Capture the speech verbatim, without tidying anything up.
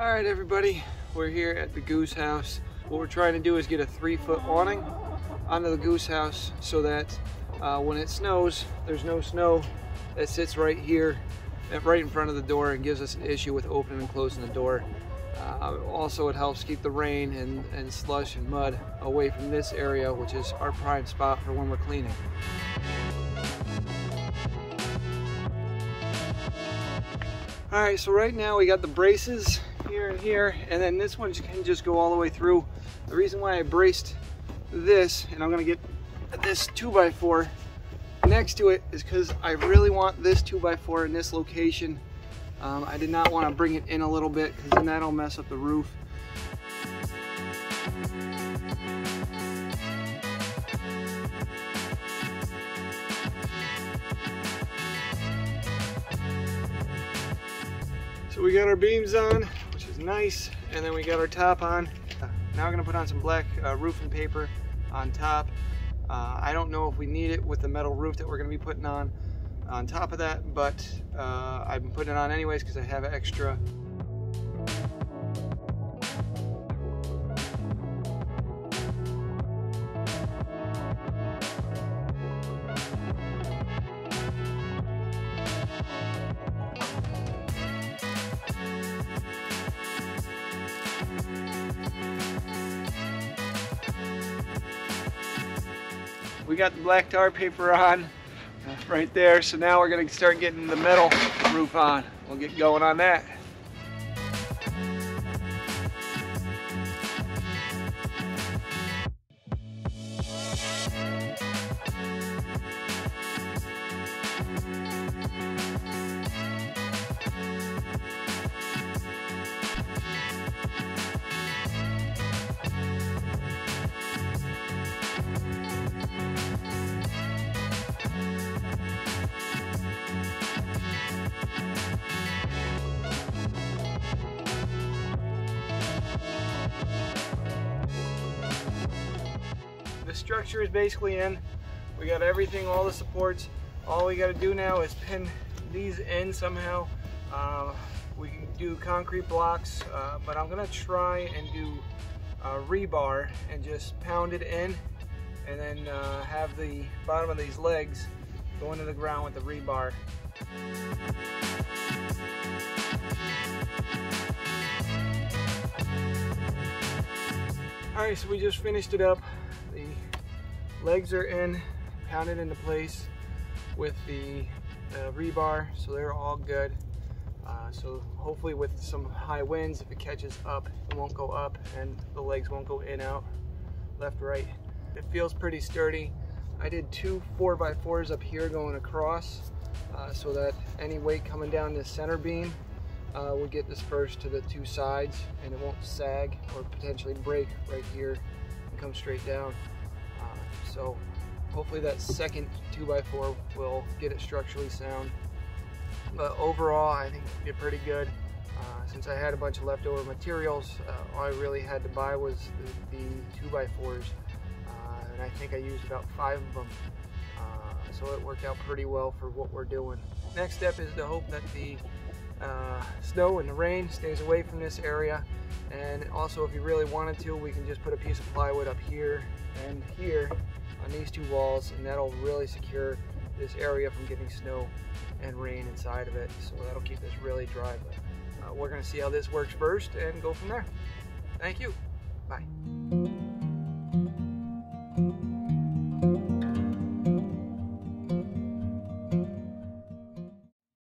All right, everybody, we're here at the goose house. What we're trying to do is get a three foot awning onto the goose house so that uh, when it snows, there's no snow that sits right here, right in front of the door, and gives us an issue with opening and closing the door. Uh, also, it helps keep the rain and, and slush and mud away from this area, which is our prime spot for when we're cleaning. All right, so right now we got the braces here and here, and then this one can just go all the way through. The reason why I braced this, and I'm gonna get this two by four next to it, is because I really want this two by four in this location. Um, I did not want to bring it in a little bit, because then that'll mess up the roof. So we got our beams on, which is nice, and then we got our top on. Uh, now we're going to put on some black uh, roofing paper on top. Uh, I don't know if we need it with the metal roof that we're going to be putting on on top of that, but uh, I've been putting it on anyways because I have extra. We got the black tar paper on uh, right there, so now we're going to start getting the metal roof on. We'll get going on that. The structure is basically in. We got everything, all the supports. All we got to do now is pin these in somehow. Uh, we can do concrete blocks, uh, but I'm gonna try and do uh, rebar and just pound it in, and then uh, have the bottom of these legs go into the ground with the rebar. All right, so we just finished it up. The legs are in, pounded into place with the uh, rebar, so they're all good. Uh, so hopefully with some high winds, if it catches up, it won't go up and the legs won't go in, out, left, right. It feels pretty sturdy. I did two four by fours up here going across uh, so that any weight coming down the center beam uh, would get dispersed to the two sides, and it won't sag or potentially break right here. Come straight down. Uh, so hopefully that second two by four will get it structurally sound. But overall, I think it'll be pretty good. Uh, since I had a bunch of leftover materials, uh, all I really had to buy was the, the two by fours, uh, and I think I used about five of them. Uh, so it worked out pretty well for what we're doing. Next step is to hope that the Uh, snow and the rain stays away from this area, and also if you really wanted to, we can just put a piece of plywood up here and here on these two walls, and that'll really secure this area from getting snow and rain inside of it, so that'll keep this really dry. But uh, we're going to see how this works first and go from there. Thank you. Bye.